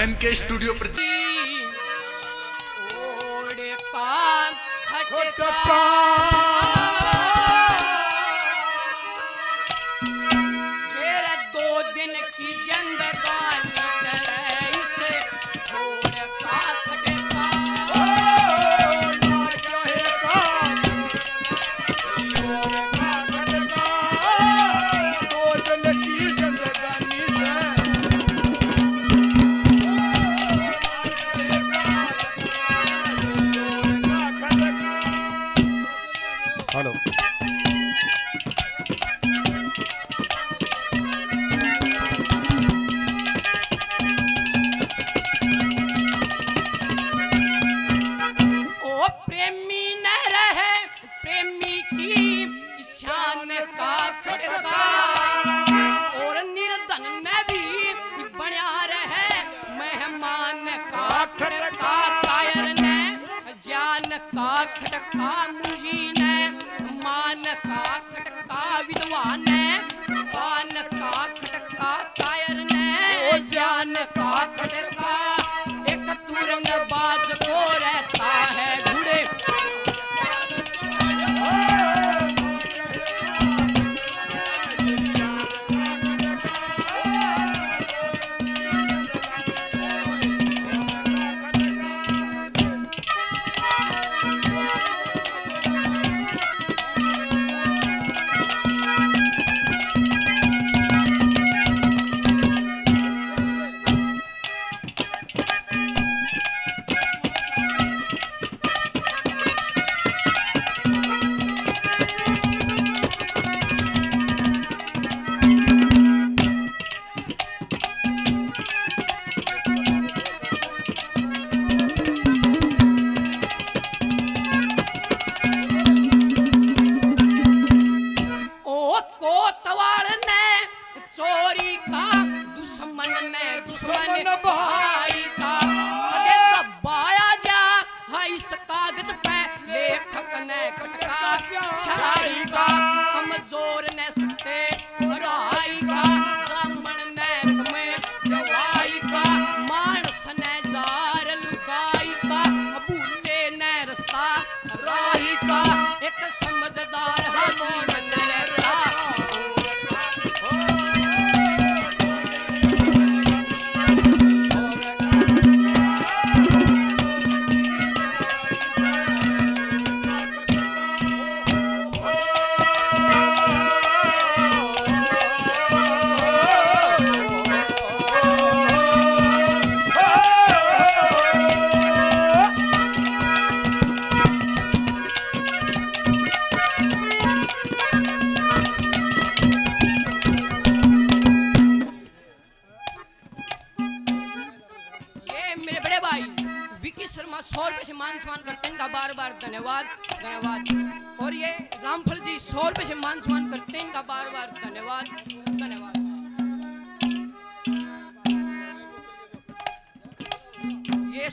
NK studio पर तेरा 2 दिन की जिंदगानी खटका मुझी ने मान का खटका विद्वान ने पान का खटका कायर ने जान का खटका एक तुरंग बाज को रहता है घुड़े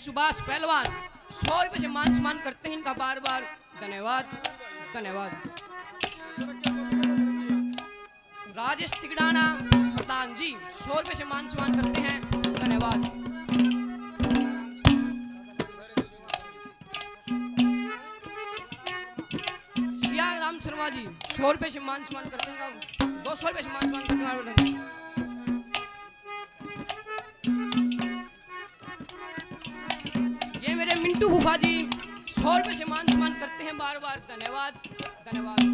सुभाष पहलवान 100 रुपए से मान सम्मान करते हैं इनका बार बार धन्यवाद धन्यवाद। राजेश ठिकड़ाना प्रधान जी 100 रुपए से मान सम्मान करते हैं धन्यवाद। सिया राम शर्मा जी 100 रुपए से मान सम्मान करते हैं 200 रुपए से मान सम्मान करते हैं। मिंटू गुफा जी 100 रुपए से मान सम्मान करते हैं बार बार धन्यवाद धन्यवाद।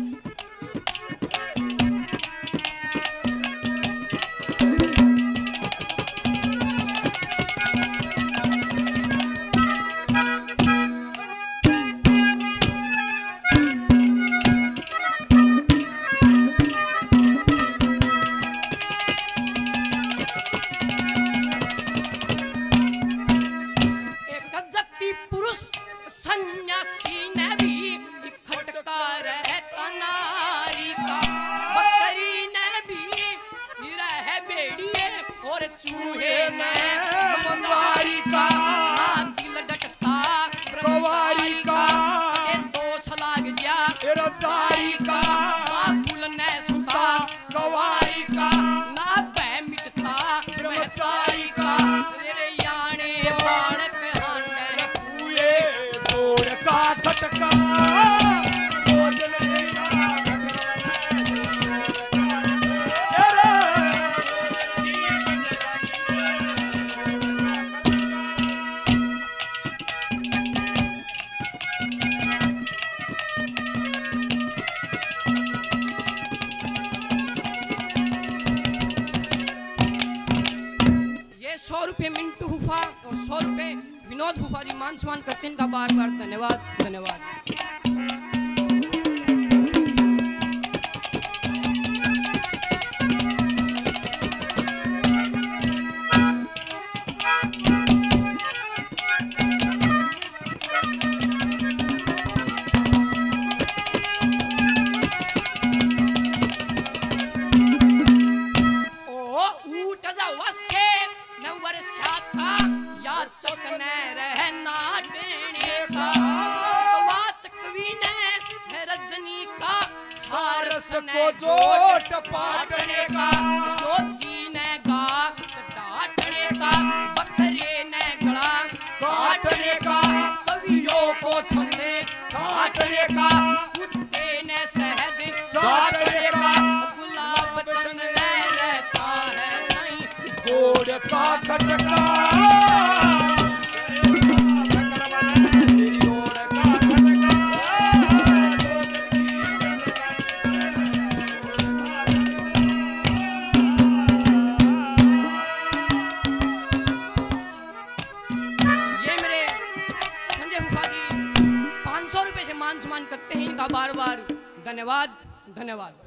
का ना मिटता ब्रह्मचारी का तेरे यार विनोद बुखारी मान सम्मान करते हैं इनका बार बार धन्यवाद धन्यवाद। को जोट पाटने का जोती ने गा डाटने का बकरे ने गला काटने का कवियों को छंदे छाटने का कुत्ते ने शहद चाटने का गुलाब चंद में रहता है सही जोड़ का खटका धन्यवाद धन्यवाद।